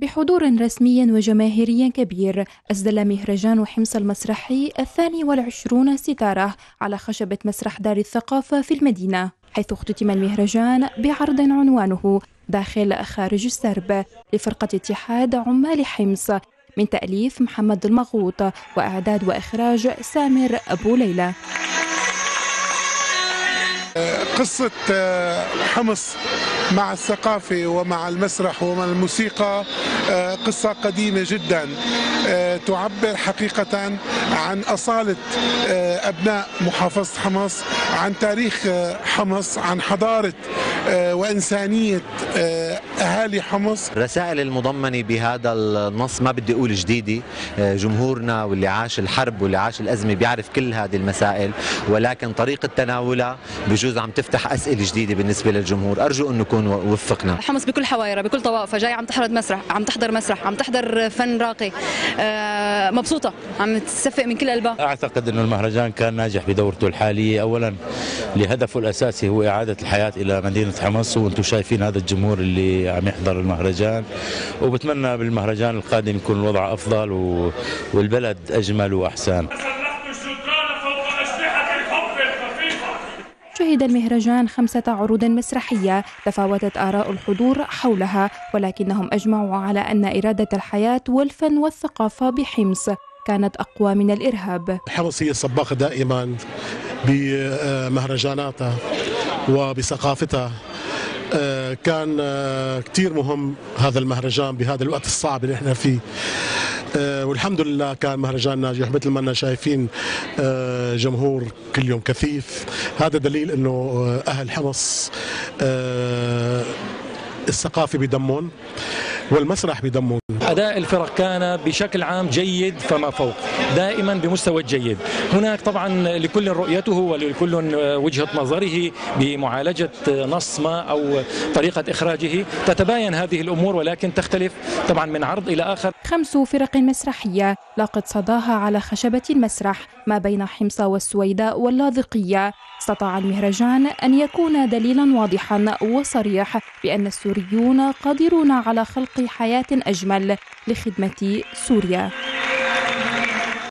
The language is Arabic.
بحضور رسمي وجماهيري كبير، أسدل مهرجان حمص المسرحي 22 ستارة على خشبة مسرح دار الثقافة في المدينة، حيث اختتم المهرجان بعرض عنوانه داخل خارج السرب لفرقة اتحاد عمال حمص، من تأليف محمد المغوط وإعداد وإخراج سامر ابو ليلى. قصة حمص مع الثقافة ومع المسرح ومع الموسيقى قصة قديمة جدا، تعبر حقيقة عن أصالة أبناء محافظة حمص، عن تاريخ حمص، عن حضارة وإنسانية أهالي حمص. الرسائل المضمنة بهذا النص ما بدي أقول جديدة، جمهورنا واللي عاش الحرب واللي عاش الأزمة بيعرف كل هذه المسائل، ولكن طريقة تناولها بجوز عم تفتح أسئلة جديدة بالنسبة للجمهور. أرجو أن نكون وفقنا. حمص بكل حوايرها بكل طوائفها جاي عم تحضر مسرح، عم تحضر فن راقي، مبسوطة، عم تسفق من كل قلبها. أعتقد أنه المهرجان كان ناجح بدورته الحالية، أولا لهدفه الأساسي هو إعادة الحياة إلى مدينة حمص، وأنتم شايفين هذا الجمهور اللي عم يحضر المهرجان، وبتمنى بالمهرجان القادم يكون الوضع أفضل والبلد أجمل وأحسن. شهد المهرجان 5 عروض مسرحية تفاوتت آراء الحضور حولها، ولكنهم أجمعوا على أن إرادة الحياة والفن والثقافة بحمص كانت أقوى من الإرهاب. حمص هي سباقة دائما بمهرجاناتها وبثقافتها، كان كتير مهم هذا المهرجان بهذا الوقت الصعب اللي احنا فيه، والحمد لله كان مهرجان ناجح. مثل ما انا شايفين جمهور كل يوم كثيف، هذا دليل انه اهل حمص الثقافة بدمهم والمسرح بدمهم. أداء الفرق كان بشكل عام جيد فما فوق، دائما بمستوى جيد. هناك طبعا لكل رؤيته ولكل وجهة نظره بمعالجة نص ما أو طريقة إخراجه، تتباين هذه الأمور ولكن تختلف طبعا من عرض إلى آخر. 5 فرق مسرحية لاقت صداها على خشبة المسرح ما بين حمص والسويداء واللاذقية، استطاع المهرجان أن يكون دليلا واضحا وصريح بأن السوريون قادرون على خلق حياة أجمل لخدمة سوريا.